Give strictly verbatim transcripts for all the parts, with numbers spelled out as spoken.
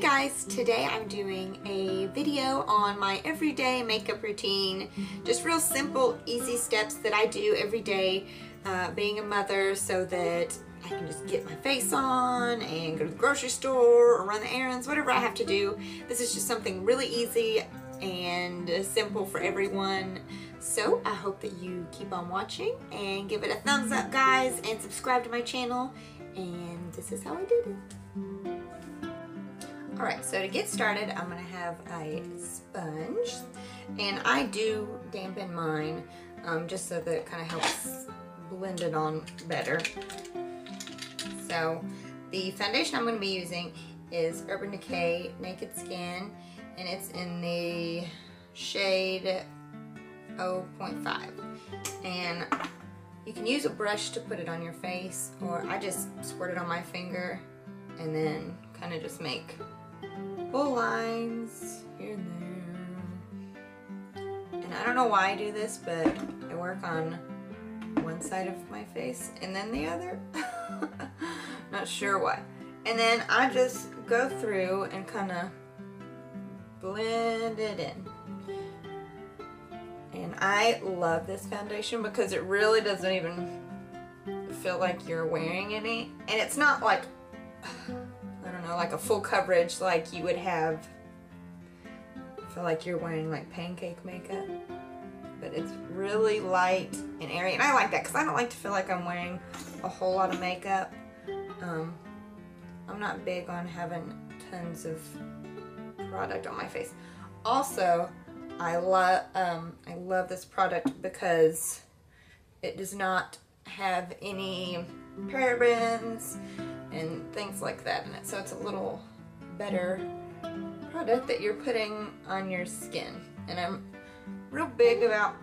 Hey guys, today I'm doing a video on my everyday makeup routine. Just real simple, easy steps that I do every day uh, being a mother so that I can just get my face on and go to the grocery store or run the errands, whatever I have to do. This is just something really easy and simple for everyone. So I hope that you keep on watching and give it a thumbs up guys and subscribe to my channel, and this is how I did it. Alright, so to get started, I'm going to have a sponge, and I do dampen mine um, just so that it kind of helps blend it on better. So the foundation I'm going to be using is Urban Decay Naked Skin, and it's in the shade zero point five. And you can use a brush to put it on your face, or I just squirt it on my finger and then kind of just make full lines here and there. And I don't know why I do this, but I work on one side of my face and then the other. Not sure why. And then I just go through and kind of blend it in. And I love this foundation because it really doesn't even feel like you're wearing any. And it's not like, I don't know, like a full coverage like you would have, I feel like you're wearing like pancake makeup, but it's really light and airy, and I like that because I don't like to feel like I'm wearing a whole lot of makeup. um, I'm not big on having tons of product on my face. Also, I love um, I love this product because it does not have any parabens and things like that in it, so it's a little better product that you're putting on your skin. And I'm real big about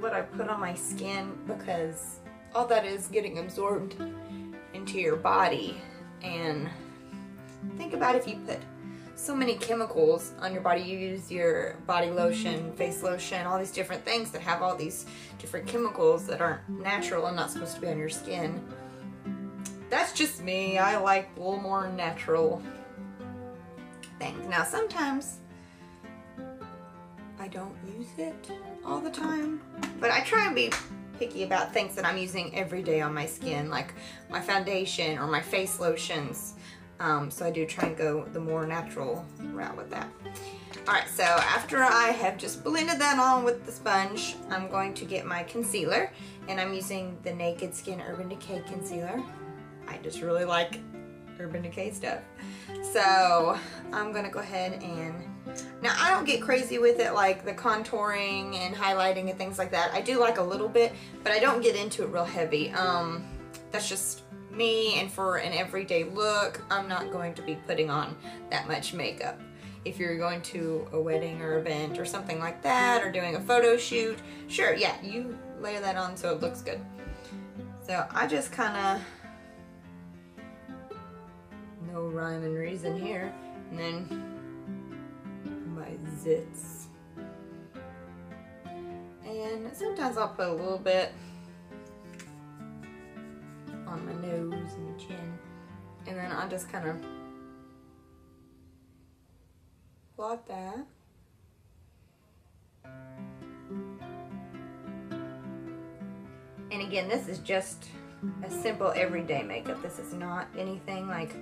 what I put on my skin because all that is getting absorbed into your body. And think about if you put so many chemicals on your body. You use your body lotion, face lotion, all these different things that have all these different chemicals that aren't natural and not supposed to be on your skin. That's just me. I like a little more natural things. Now sometimes I don't use it all the time, but I try and be picky about things that I'm using every day on my skin, like my foundation or my face lotions. Um, so I do try and go the more natural route with that. Alright, so after I have just blended that on with the sponge, I'm going to get my concealer, and I'm using the Naked Skin Urban Decay Concealer. I just really like Urban Decay stuff. So I'm gonna go ahead and, now I don't get crazy with it like the contouring and highlighting and things like that. I do like a little bit, but I don't get into it real heavy. Um, that's just me, and for an everyday look, I'm not going to be putting on that much makeup. If you're going to a wedding or event or something like that, or doing a photo shoot, sure, yeah, you layer that on so it looks good. So I just kinda, no rhyme and reason here, and then my zits. And sometimes I'll put a little bit on my nose and chin, and then I'll just kind of blot that. And again, this is just a simple everyday makeup. This is not anything like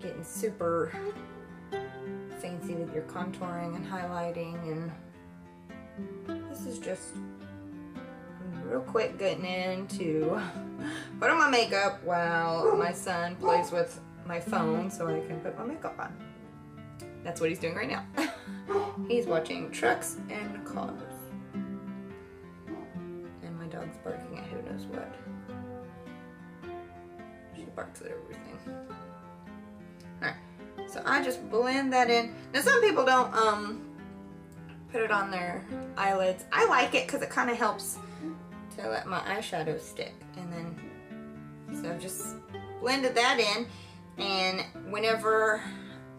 getting super fancy with your contouring and highlighting, and this is just real quick getting into put on my makeup while my son plays with my phone so I can put my makeup on. That's what he's doing right now. He's watching trucks and cars, and my dog's barking at who knows what. She barks at everything. So I just blend that in. Now some people don't um, put it on their eyelids. I like it because it kind of helps to let my eyeshadow stick. And then, so I've just blended that in. And whenever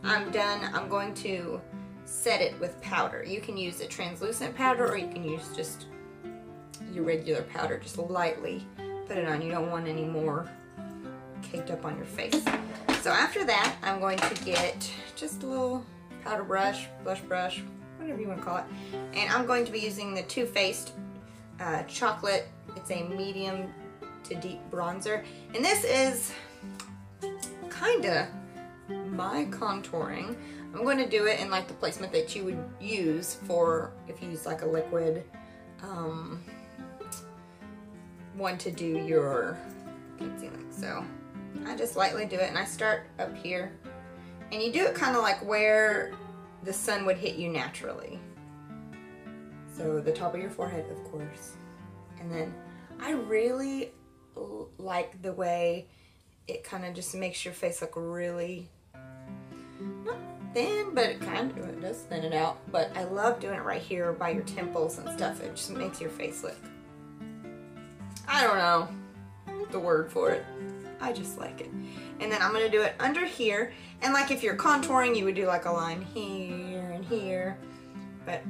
I'm done, I'm going to set it with powder. You can use a translucent powder, or you can use just your regular powder. Just lightly put it on. You don't want any more caked up on your face. So after that, I'm going to get just a little powder brush, blush brush, whatever you want to call it. And I'm going to be using the Too Faced uh, Chocolate. It's a medium to deep bronzer. And this is kind of my contouring. I'm going to do it in like the placement that you would use for if you use like a liquid um, one to do your concealing. So I just lightly do it, and I start up here. And you do it kind of like where the sun would hit you naturally. So the top of your forehead, of course. And then I really like the way it kind of just makes your face look really, not thin, but it kind of it does thin it out. But I love doing it right here by your temples and stuff. It just makes your face look, I don't know the word for it. I just like it. And then I'm going to do it under here. And like if you're contouring, you would do like a line here and here. But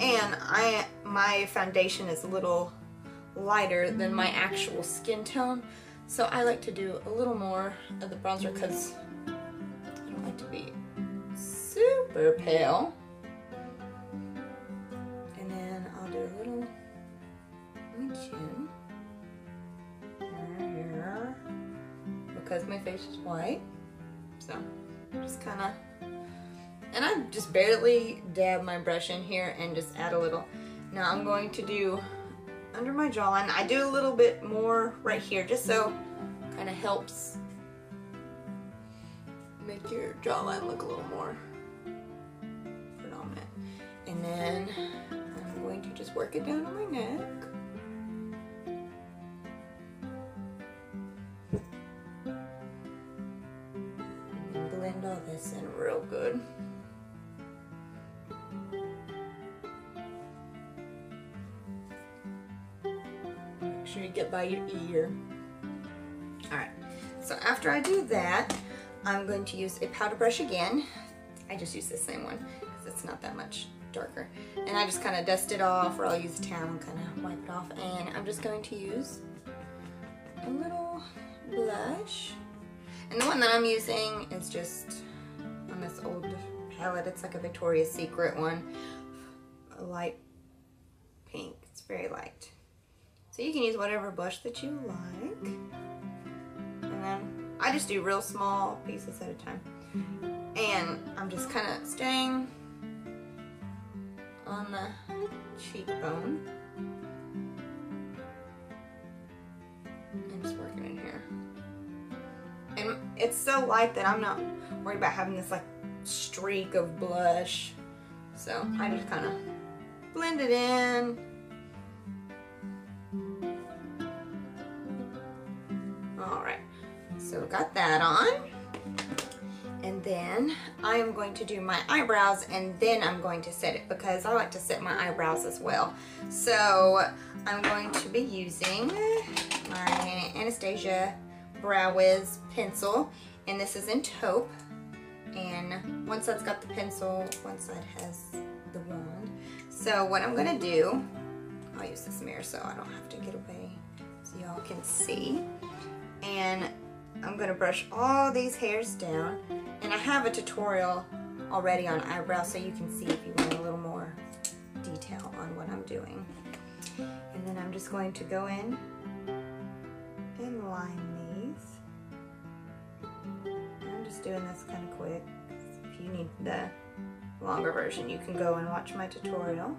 and I my foundation is a little lighter than my actual skin tone. So I like to do a little more of the bronzer because I don't like to be super pale. And then I'll do a little on my chin. Here. Because my face is white. So just kind of, and I just barely dab my brush in here and just add a little. Now I'm going to do under my jawline. I do a little bit more right here just so it kind of helps make your jawline look a little more predominant. And then I'm going to just work it down on my neck. In real good. Make sure you get by your ear. Alright, so after I do that, I'm going to use a powder brush again. I just use the same one because it's not that much darker. And I just kind of dust it off, or I'll use a towel and kind of wipe it off. And I'm just going to use a little blush. And the one that I'm using is just on this old palette. It's like a Victoria's Secret one, a light pink. It's very light. So you can use whatever blush that you like. And then I just do real small pieces at a time. And I'm just kind of staying on the cheekbone. I'm just working in here. And it's so light that I'm not worried about having this like streak of blush. So I just kind of blend it in. Alright, so got that on. And then I am going to do my eyebrows, and then I'm going to set it because I like to set my eyebrows as well. So I'm going to be using my Anastasia Brow Wiz pencil, and this is in taupe, and one side's got the pencil, one side has the wand. So what I'm gonna do, I'll use this mirror so I don't have to get away so y'all can see, and I'm gonna brush all these hairs down. And I have a tutorial already on eyebrows, so you can see if you want a little more detail on what I'm doing. And then I'm just going to go in and line. Doing this kind of quick. If you need the longer version, you can go and watch my tutorial,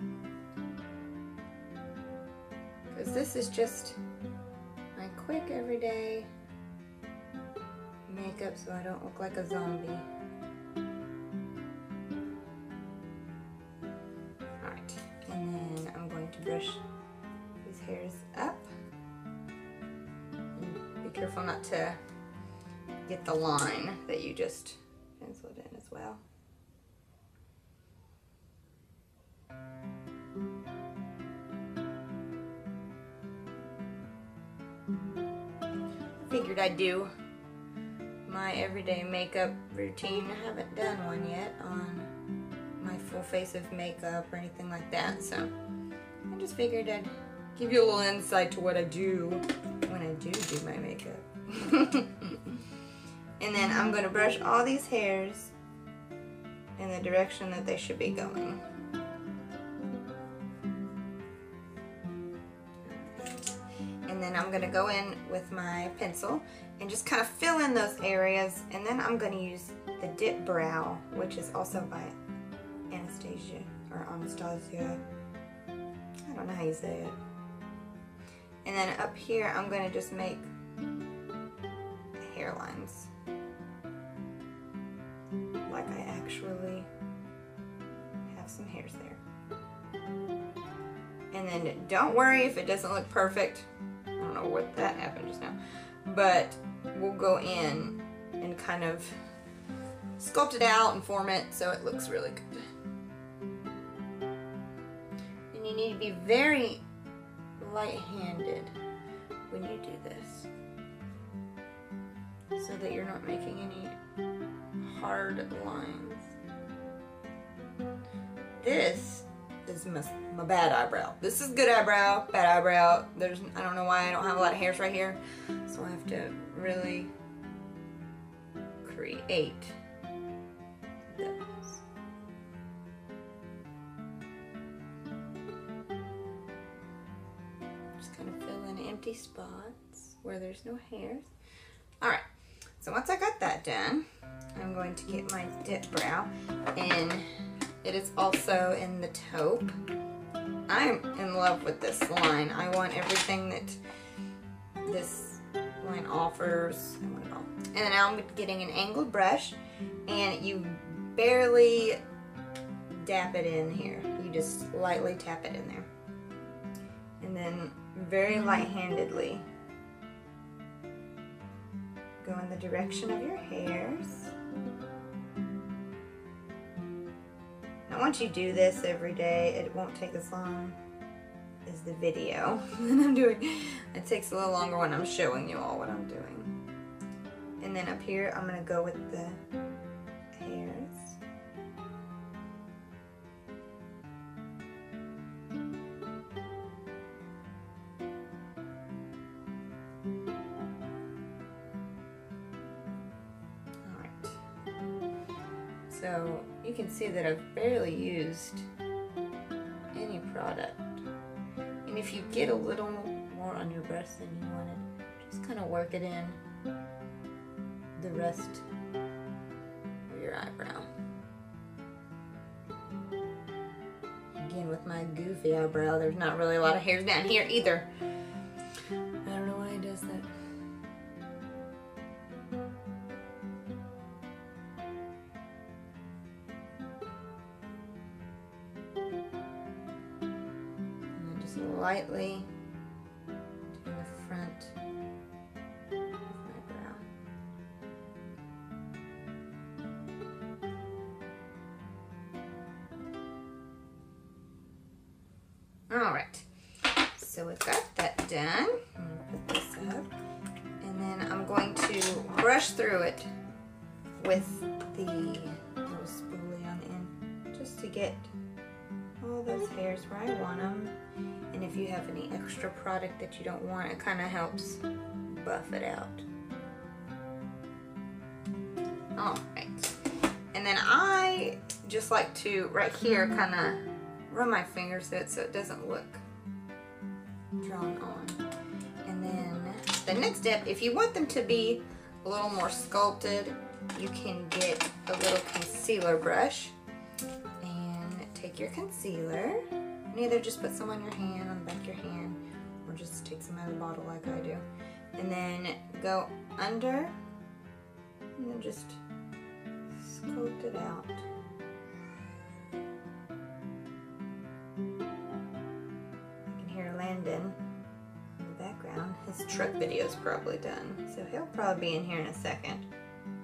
because this is just my quick everyday makeup so I don't look like a zombie. Alright, and then I'm going to brush these hairs up. And be careful not to get the line that you just penciled in as well. Figured I'd do my everyday makeup routine. I haven't done one yet on my full face of makeup or anything like that, so I just figured I'd give you a little insight to what I do when I do do my makeup. And then I'm going to brush all these hairs in the direction that they should be going. And then I'm going to go in with my pencil and just kind of fill in those areas. And then I'm going to use the Dip Brow, which is also by Anastasia, or Anastasia. I don't know how you say it. And then up here, I'm going to just make hairlines. Like I actually have some hairs there. And then don't worry if it doesn't look perfect. I don't know what that happened just now. But we'll go in and kind of sculpt it out and form it so it looks really good. And you need to be very light-handed when you do this, so that you're not making any hard lines. This is my, my bad eyebrow. This is good eyebrow, bad eyebrow. There's, I don't know why I don't have a lot of hairs right here, so I have to really create those. Just kind of fill in empty spots where there's no hairs. All right. So once I got that done, I'm going to get my Dip Brow, and it is also in the taupe. I'm in love with this line. I want everything that this line offers. I want it all. And then now I'm getting an angled brush, and you barely dab it in here. You just lightly tap it in there. And then very light-handedly, go in the direction of your hairs. Now once you do this every day, it won't take as long as the video that I'm doing. It takes a little longer when I'm showing you all what I'm doing. And then up here, I'm gonna go with the hairs. So you can see that I've barely used any product. And if you get a little more on your brush than you wanted, just kind of work it in the rest of your eyebrow. Again, with my goofy eyebrow, there's not really a lot of hairs down here either. I don't know why it does that. Lightly to the front of my brow. Alright, so we've got that done. I'm going to put this up, and then I'm going to brush through it with the little spoolie on the end just to get all those hairs where I want them. And if you have any extra product that you don't want, it kind of helps buff it out. All right. And then I just like to, right here, kind of run my fingers through it so it doesn't look drawn on. And then the next step, if you want them to be a little more sculpted, you can get a little concealer brush and take your concealer. Either just put some on your hand, on the back of your hand, or just take some out of the bottle like I do. And then go under, and then just sculpt it out. You can hear Landon in the background. His truck video's probably done, so he'll probably be in here in a second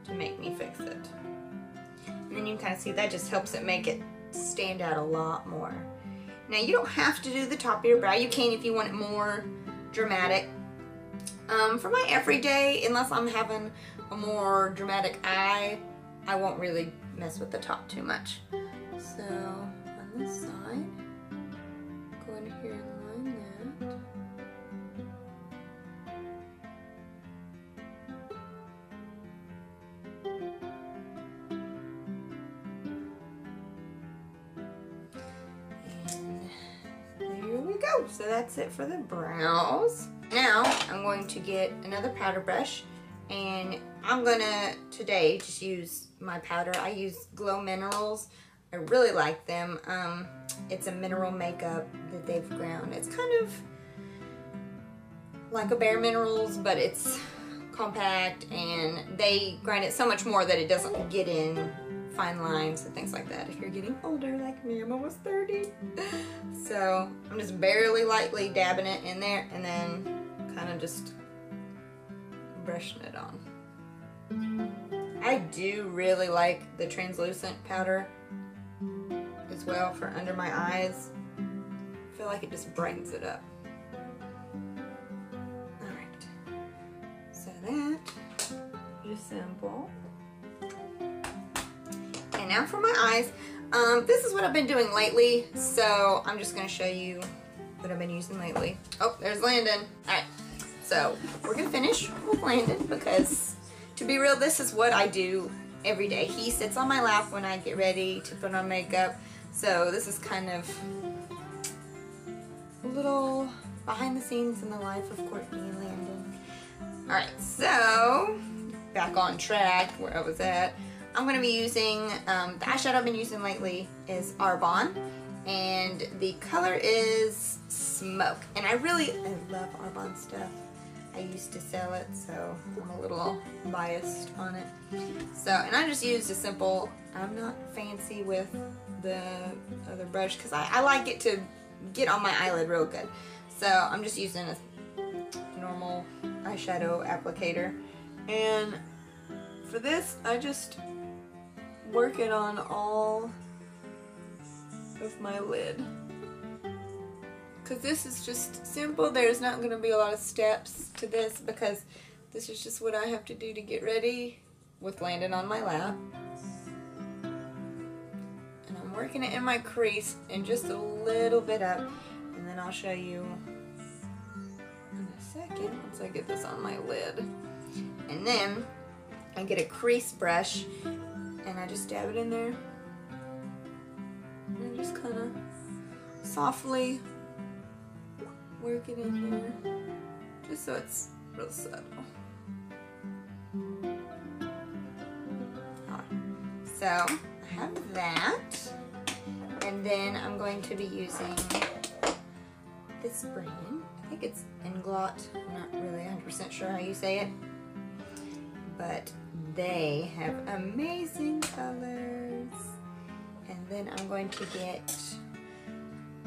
to make me fix it. And then you can kind of see that just helps it make it stand out a lot more. Now you don't have to do the top of your brow. You can if you want it more dramatic. Um, for my everyday, unless I'm having a more dramatic eye, I won't really mess with the top too much. So on this side, go in here and line that. go. So that's it for the brows. Now I'm going to get another powder brush, and I'm gonna today just use my powder. I use Glow Minerals. I really like them. Um, it's a mineral makeup that they've ground. It's kind of like a Bare Minerals, but it's compact, and they grind it so much more that it doesn't get in fine lines and things like that if you're getting older like me. I'm almost thirty. So I'm just barely lightly dabbing it in there and then kind of just brushing it on. I do really like the translucent powder as well for under my eyes. I feel like it just brightens it up. Alright, so that is simple. And now for my eyes. Um, this is what I've been doing lately, so I'm just going to show you what I've been using lately. Oh, there's Landon. Alright, so we're going to finish with Landon because, to be real, this is what I do every day. He sits on my lap when I get ready to put on makeup, so this is kind of a little behind the scenes in the life of Courtney and Landon. Alright, so back on track where I was at. I'm going to be using, um, the eyeshadow I've been using lately is Arbonne, and the color is Smoke. And I really I love Arbonne stuff. I used to sell it, so I'm a little biased on it. So, and I just used a simple, I'm not fancy with the other brush because I, I like it to get on my eyelid real good. So I'm just using a normal eyeshadow applicator. And for this, I just work it on all of my lid. Because this is just simple. There's not going to be a lot of steps to this because this is just what I have to do to get ready with Landon on my lap. And I'm working it in my crease and just a little bit up, and then I'll show you in a second once I get this on my lid. And then I get a crease brush and I just dab it in there and I just kind of softly work it in here, just so it's real subtle. Alright, so I have that, and then I'm going to be using this brand. I think it's Inglot. I'm not really one hundred percent sure how you say it, but they have amazing colors. And then I'm going to get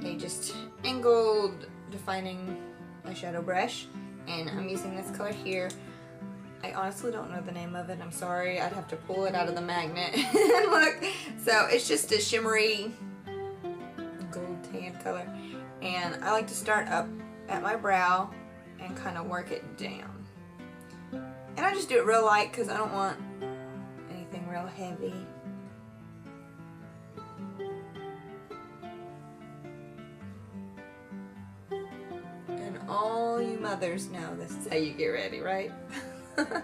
a just angled defining eyeshadow brush, and I'm using this color here. I honestly don't know the name of it. I'm sorry. I'd have to pull it out of the magnet and look. So it's just a shimmery gold tan color, and I like to start up at my brow and kind of work it down. And I just do it real light because I don't want anything real heavy. All you mothers know this is how you get ready, right? The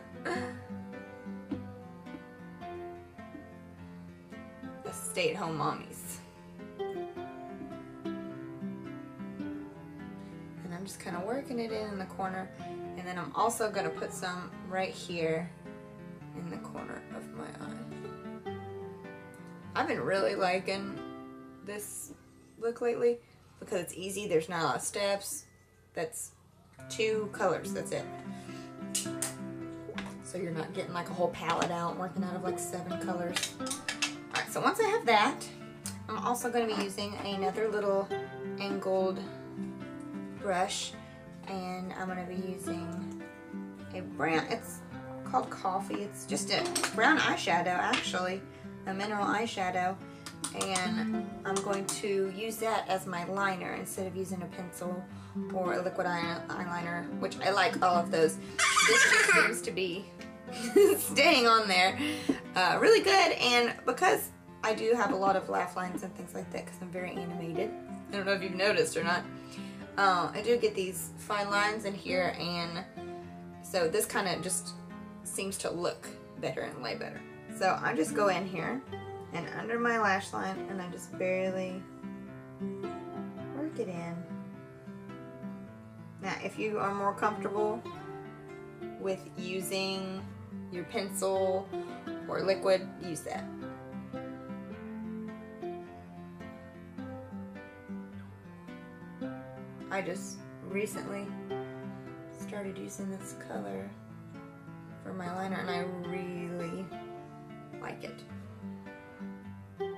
stay-at-home mommies. And I'm just kind of working it in in the corner, and then I'm also going to put some right here in the corner of my eye. I've been really liking this look lately because it's easy, there's not a lot of steps. That's two colors, that's it. So you're not getting like a whole palette out, working out of like seven colors. Alright, so once I have that, I'm also going to be using another little angled brush, and I'm going to be using a brown, it's called Coffee, it's just a brown eyeshadow actually, a mineral eyeshadow, and I'm going to use that as my liner instead of using a pencil or a liquid eyeliner, which I like all of those. This just seems to be staying on there uh, really good, and because I do have a lot of laugh lines and things like that because I'm very animated, I don't know if you've noticed or not, uh, I do get these fine lines in here, and so this kind of just seems to look better and lay better. So I just go in here and under my lash line, and I just barely work it in. Now, if you are more comfortable with using your pencil or liquid, use that. I just recently started using this color for my liner, and I really like it. You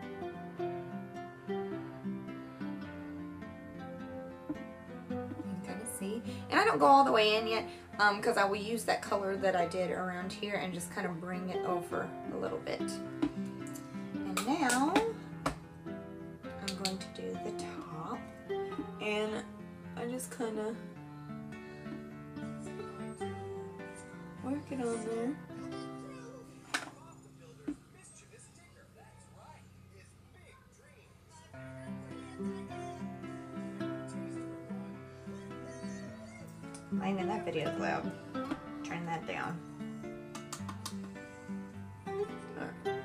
can kind of see. And I don't go all the way in yet, um, because I will use that color that I did around here and just kind of bring it over a little bit. And now I'm going to do the top, and I just kind of work it on there. Landon, that video is loud. Turn that down. Right.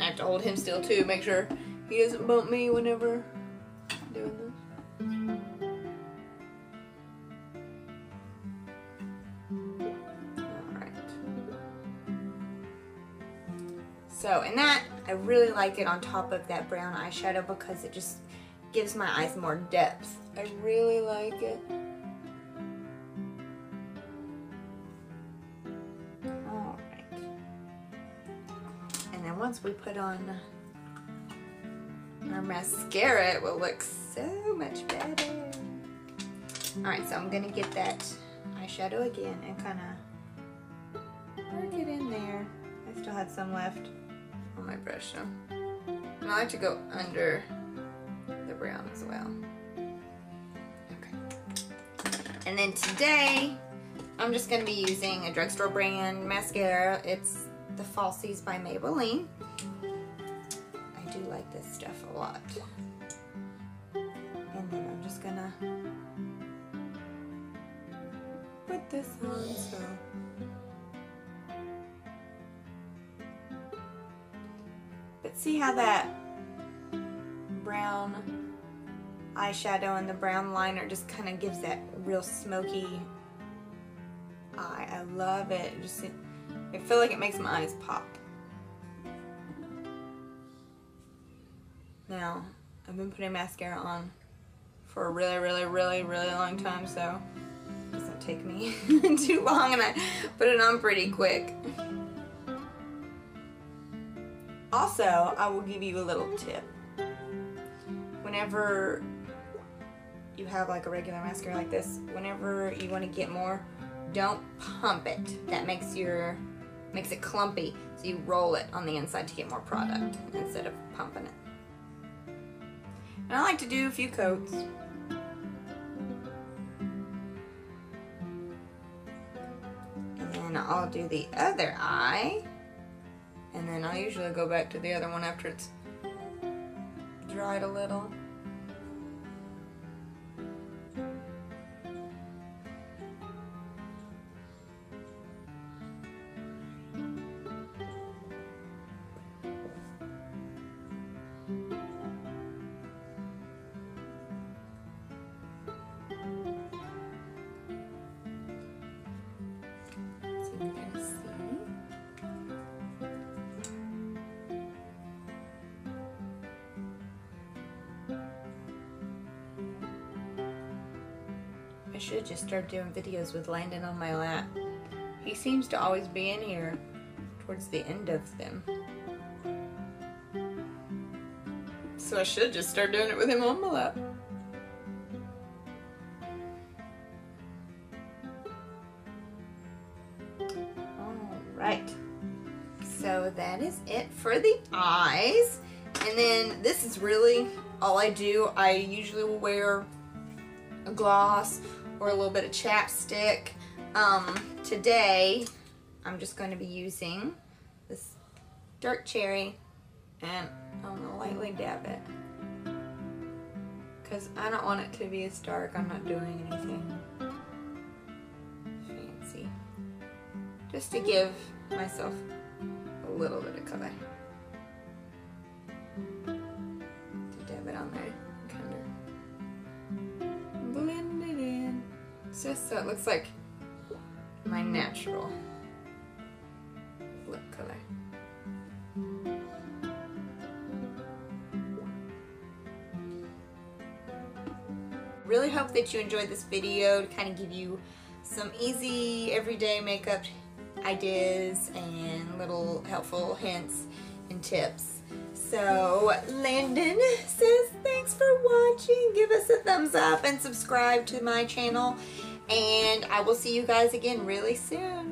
I have to hold him still too, make sure he doesn't bump me whenever I'm doing this. So, and that, I really liked it on top of that brown eyeshadow because it just gives my eyes more depth. I really like it. All right. And then once we put on our mascara, it will look so much better. All right, so I'm gonna get that eyeshadow again and kind of work it in there. I still had some left on my brush, so and I like to go under the brown as well. Okay. And then today, I'm just going to be using a drugstore brand mascara. It's The Falsies by Maybelline. I do like this stuff a lot. And then I'm just going to put this on, so see how that brown eyeshadow and the brown liner just kind of gives that real smoky eye. I love it. It just, I feel like it makes my eyes pop. Now, I've been putting mascara on for a really, really, really, really long time, so it doesn't take me too long, and I put it on pretty quick. Also, I will give you a little tip. Whenever you have like a regular mascara like this, whenever you want to get more, don't pump it. That makes your makes it clumpy. So you roll it on the inside to get more product instead of pumping it. And I like to do a few coats. And then I'll do the other eye. And then I usually go back to the other one after it's dried a little. I should just start doing videos with Landon on my lap. He seems to always be in here towards the end of them. So I should just start doing it with him on my lap. Alright. So that is it for the eyes. And then this is really all I do. I usually will wear a gloss or a little bit of chapstick. Um, today, I'm just going to be using this dark cherry, and I'm going to lightly dab it because I don't want it to be as dark. I'm not doing anything fancy, just to give myself a little bit of color. just so it looks like my natural lip color. Really hope that you enjoyed this video to kind of give you some easy everyday makeup ideas and little helpful hints and tips. So Landon says thanks for watching, give us a thumbs up and subscribe to my channel, and I will see you guys again really soon.